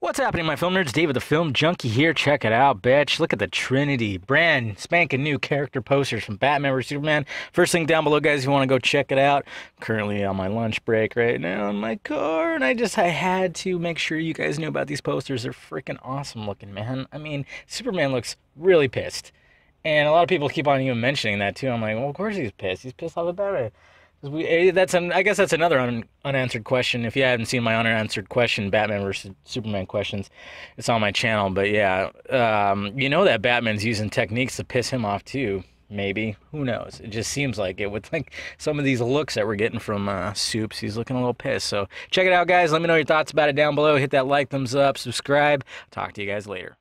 What's happening, my film nerds? David the Film Junkie here. Check it out, bitch. Look at the Trinity. Brand spanking new character posters from Batman vs Superman. First thing down below, guys, if you want to go check it out. Currently on my lunch break right now in my car, and I had to make sure you guys knew about these posters. They're freaking awesome looking, man. I mean, Superman looks really pissed. And a lot of people keep on even mentioning that, too. I'm like, well, of course he's pissed. He's pissed off about it. I guess that's another unanswered question. If you haven't seen my unanswered question, Batman vs Superman questions, it's on my channel. But yeah, you know that Batman's using techniques to piss him off too. Maybe, who knows? It just seems like it with like some of these looks that we're getting from Supes. He's looking a little pissed. So check it out, guys. Let me know your thoughts about it down below. Hit that like, thumbs up, subscribe. Talk to you guys later.